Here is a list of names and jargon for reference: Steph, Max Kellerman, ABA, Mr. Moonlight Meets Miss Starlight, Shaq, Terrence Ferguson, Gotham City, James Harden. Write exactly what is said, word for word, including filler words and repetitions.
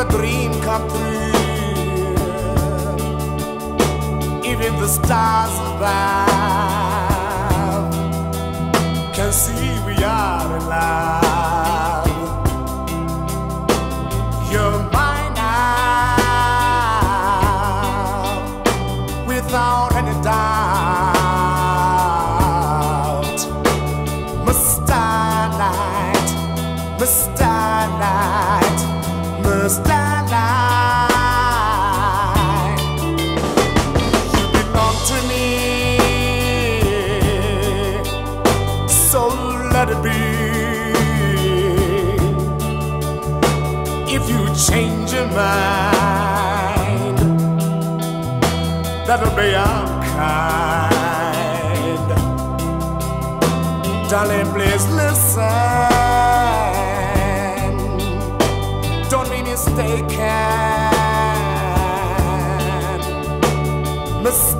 A dream come true. Even the stars above can see we are alive. You're mine now, without any doubt. Miss Starlight, Miss Starlight, Miss Starlight, you belong to me, so let it be. If you change your mind, that'll be unkind. Darling, please listen, mistaken, mistaken.